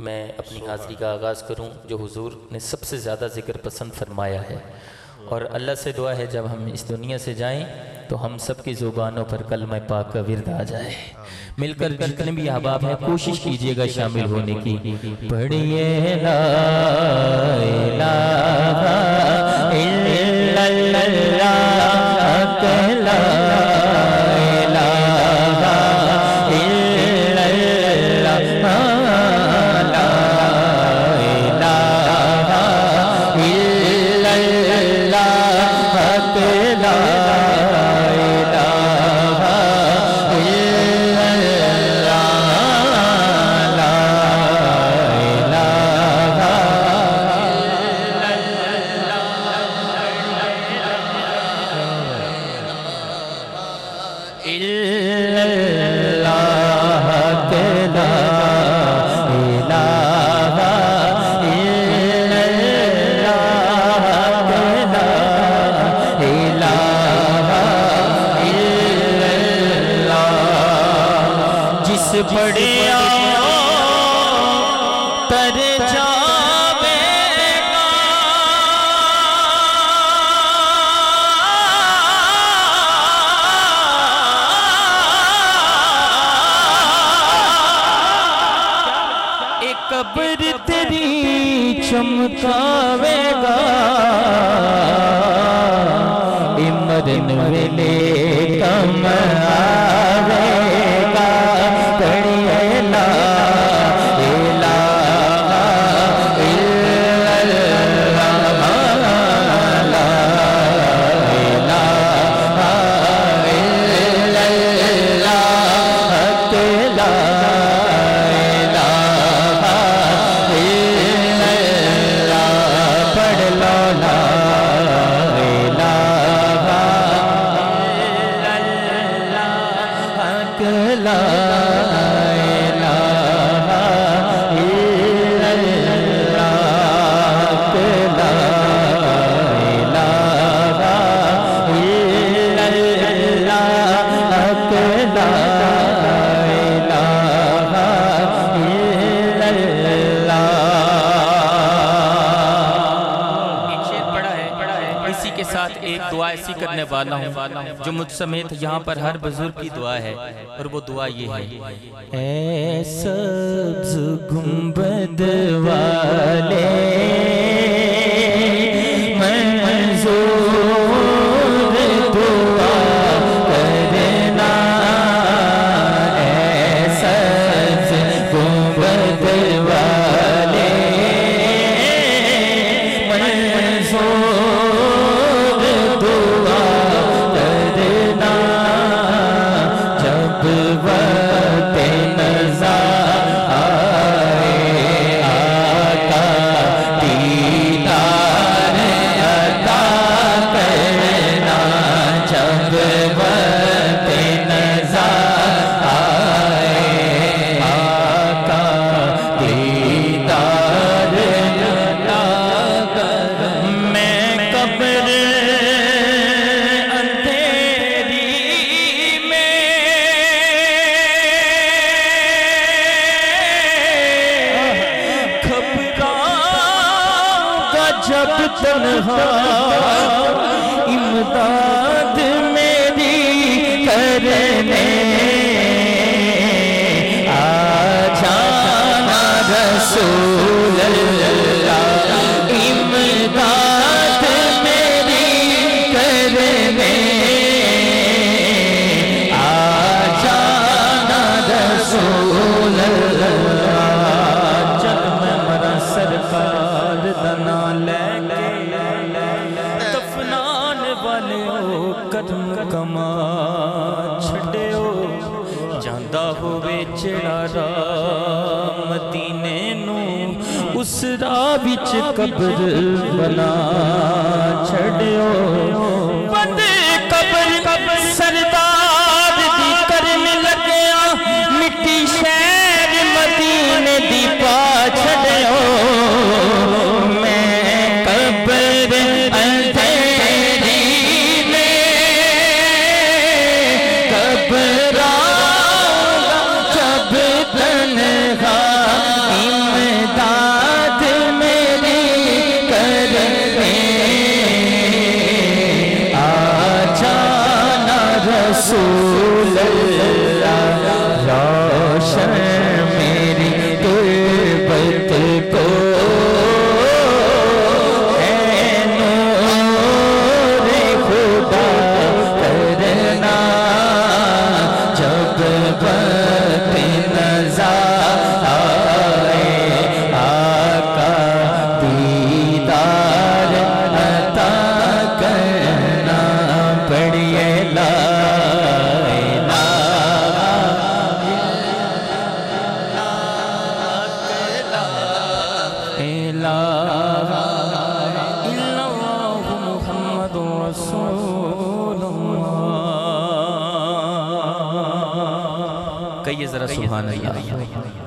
मैं अपनी हाज़िरी का आगाज़ करूं जो हुजूर ने सबसे ज़्यादा ज़िक्र पसंद फरमाया है। और अल्लाह से दुआ है जब हम इस दुनिया से जाएं तो हम सब की ज़ुबानों पर कलमा पाक का विर्द आ जाए। मिलकर जितने भी अहबाब हैं कोशिश कीजिएगा शामिल होने की। पढ़िए ला इलाहा इल्लल्लाह कहला चमकावेगा इमरन वेले कम आवेगा। जो मुझ समेत यहाँ पर हर बुजुर्ग की दुआ है और वो दुआ ये है। ऐ सब्ज़ गुंबद वाले मंज़ूर दुआ करना, ऐ सब्ज़ गुंबद वाले मंज़ूर इमदाद मेरी करने आ जाना रसूल अल्लाह, इमदाद मेरी करने आ जाना रसूल अल्लाह। जब मैं मरा सरकार दना लेके कदम कमा छड़ो जांदा होवे चेड़ा मदीने नू, उस राह विच कब्र बना छड़ो। पते कब्र सरदार दी करन लग्या मिट्टी शहर मदीने दी पा छड़ो। कहिए जरा सुभान अल्लाह।